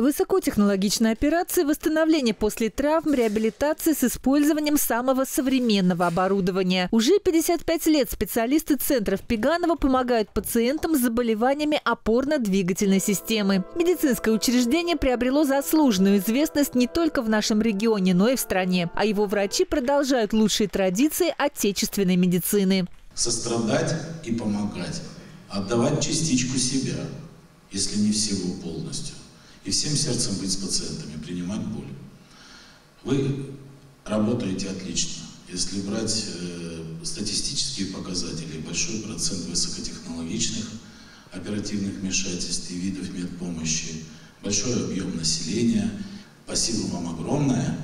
Высокотехнологичные операции, восстановление после травм, реабилитация с использованием самого современного оборудования. Уже 55 лет специалисты центров Пеганова помогают пациентам с заболеваниями опорно-двигательной системы. Медицинское учреждение приобрело заслуженную известность не только в нашем регионе, но и в стране. А его врачи продолжают лучшие традиции отечественной медицины. Сострадать и помогать, отдавать частичку себя, если не всего полностью. И всем сердцем быть с пациентами, принимать боль. Вы работаете отлично. Если брать статистические показатели, большой процент высокотехнологичных оперативных вмешательств и видов медпомощи, большой объем населения. Спасибо вам огромное.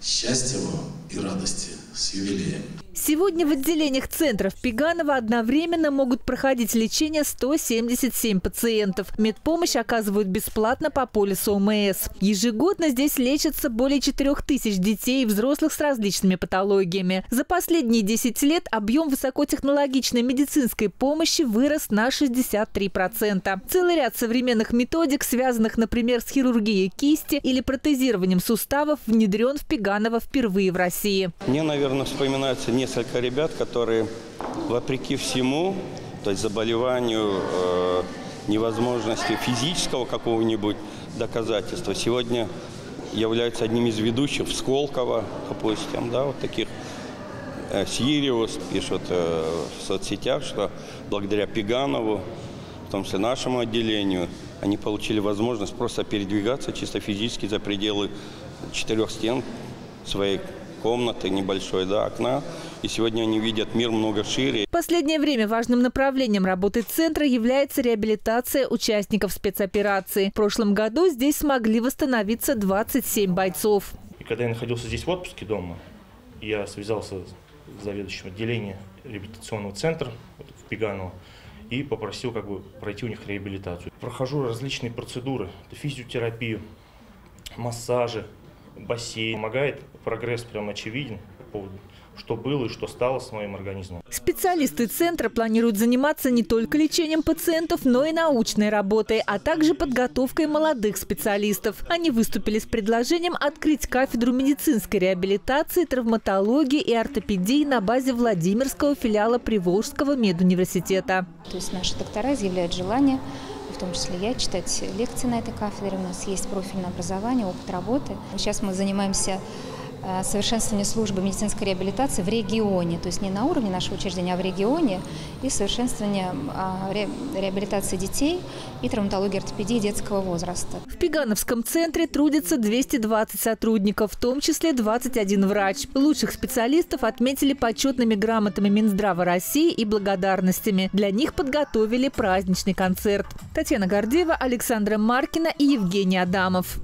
Счастья вам и радости с юбилеем. Сегодня в отделениях центров Пеганова одновременно могут проходить лечение 177 пациентов. Медпомощь оказывают бесплатно по полису ОМС. Ежегодно здесь лечатся более 4000 детей и взрослых с различными патологиями. За последние 10 лет объем высокотехнологичной медицинской помощи вырос на 63%. Целый ряд современных методик, связанных, например, с хирургией кисти или протезированием суставов, внедрен в Пеганова впервые в России. Мне, наверное, вспоминается несколько ребят, которые вопреки всему, то есть заболеванию, невозможности физического какого-нибудь доказательства, сегодня являются одним из ведущих в Сколково, допустим, да, вот таких. Сириус пишут в соцсетях, что благодаря Пеганову, в том числе нашему отделению, они получили возможность просто передвигаться чисто физически за пределы 4 стен своей комнаты, небольшой, да, окна. И сегодня они видят мир много шире. В последнее время важным направлением работы центра является реабилитация участников спецоперации. В прошлом году здесь смогли восстановиться 27 бойцов. И когда я находился здесь в отпуске дома, я связался с заведующим отделением реабилитационного центра в Пеганово и попросил как бы пройти у них реабилитацию. Прохожу различные процедуры, физиотерапию, массажи, бассейн. Помогает, прогресс прям очевиден по поводу, что было и что стало с моим организмом. Специалисты центра планируют заниматься не только лечением пациентов, но и научной работой, а также подготовкой молодых специалистов. Они выступили с предложением открыть кафедру медицинской реабилитации, травматологии и ортопедии на базе Владимирского филиала Приволжского медуниверситета. То есть наши доктора изъявляют желание, в том числе я, читать лекции на этой кафедре. У нас есть профильное образование, опыт работы. Сейчас мы занимаемся совершенствованием службы медицинской реабилитации в регионе, то есть не на уровне нашего учреждения, а в регионе, и совершенствованием реабилитации детей и травматологии, ортопедии детского возраста. В Пегановском центре трудится 220 сотрудников, в том числе 21 врач. Лучших специалистов отметили почетными грамотами Минздрава России и благодарностями. Для них подготовили праздничный концерт. Татьяна Гордеева, Александра Маркина и Евгений Адамов.